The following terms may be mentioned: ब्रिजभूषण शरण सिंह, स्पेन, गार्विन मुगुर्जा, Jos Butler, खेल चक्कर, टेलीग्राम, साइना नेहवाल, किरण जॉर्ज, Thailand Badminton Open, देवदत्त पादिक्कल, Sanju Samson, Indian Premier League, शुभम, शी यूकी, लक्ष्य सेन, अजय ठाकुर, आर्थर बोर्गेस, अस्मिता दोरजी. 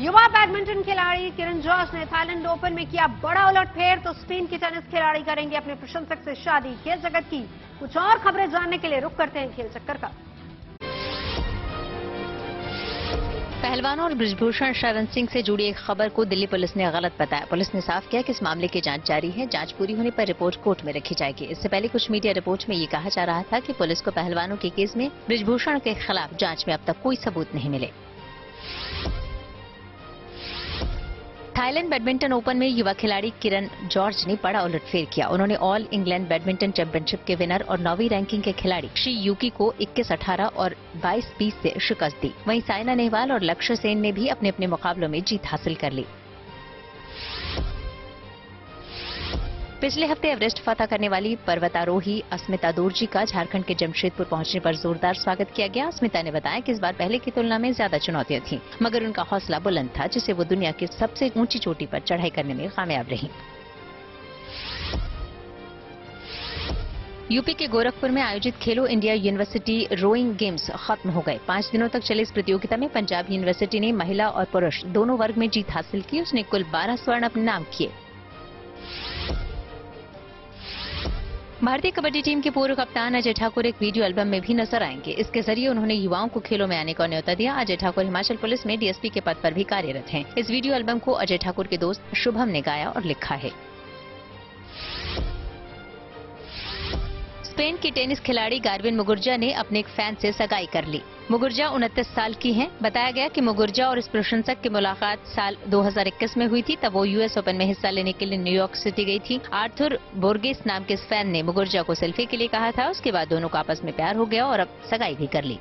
युवा बैडमिंटन खिलाड़ी किरण जॉर्ज ने थाईलैंड ओपन में किया बड़ा उलटफेर, तो स्पेन की टेनिस खिलाड़ी करेंगे अपने प्रशंसक से शादी। खेल जगत की कुछ और खबरें जानने के लिए रुख करते हैं खेल चक्कर का। पहलवान और ब्रिजभूषण शरण सिंह से जुड़ी एक खबर को दिल्ली पुलिस ने गलत बताया। पुलिस ने साफ किया कि इस मामले की जांच जारी है, जांच पूरी होने पर रिपोर्ट कोर्ट में रखी जाएगी। इससे पहले कुछ मीडिया रिपोर्ट में ये कहा जा रहा था कि पुलिस को पहलवानों के केस में ब्रिजभूषण के खिलाफ जांच में अब तक कोई सबूत नहीं मिले। थाईलैंड बैडमिंटन ओपन में युवा खिलाड़ी किरण जॉर्ज ने बड़ा उलटफेर किया। उन्होंने ऑल इंग्लैंड बैडमिंटन चैंपियनशिप के विनर और 9वीं रैंकिंग के खिलाड़ी शी यूकी को 21-18 और 22-20 से शिकस्त दी। वहीं साइना नेहवाल और लक्ष्य सेन ने भी अपने अपने मुकाबलों में जीत हासिल कर ली। पिछले हफ्ते एवरेस्ट फतह करने वाली पर्वतारोही अस्मिता दोरजी का झारखंड के जमशेदपुर पहुंचने पर जोरदार स्वागत किया गया। अस्मिता ने बताया कि इस बार पहले की तुलना में ज्यादा चुनौतियां थीं, मगर उनका हौसला बुलंद था, जिससे वो दुनिया की सबसे ऊंची चोटी पर चढ़ाई करने में कामयाब रहीं। यूपी के गोरखपुर में आयोजित खेलो इंडिया यूनिवर्सिटी रोइंग गेम्स खत्म हो गए। 5 दिनों तक चले इस प्रतियोगिता में पंजाब यूनिवर्सिटी ने महिला और पुरुष दोनों वर्ग में जीत हासिल की। उसने कुल 12 स्वर्ण अपने नाम किए। भारतीय कबड्डी टीम के पूर्व कप्तान अजय ठाकुर एक वीडियो एल्बम में भी नजर आएंगे। इसके जरिए उन्होंने युवाओं को खेलों में आने का न्यौता दिया। अजय ठाकुर हिमाचल पुलिस में डीएसपी के पद पर भी कार्यरत हैं। इस वीडियो एल्बम को अजय ठाकुर के दोस्त शुभम ने गाया और लिखा है। स्पेन की टेनिस खिलाड़ी गार्विन मुगुर्जा ने अपने एक फैन से सगाई कर ली। मुगुर्जा 29 साल की हैं। बताया गया कि मुगुर्जा और इस प्रशंसक की मुलाकात साल 2021 में हुई थी, तब वो यूएस ओपन में हिस्सा लेने के लिए न्यूयॉर्क सिटी गई थी। आर्थर बोर्गेस नाम के इस फैन ने मुगुर्जा को सेल्फी के लिए कहा था। उसके बाद दोनों को आपस में प्यार हो गया और अब सगाई भी कर ली।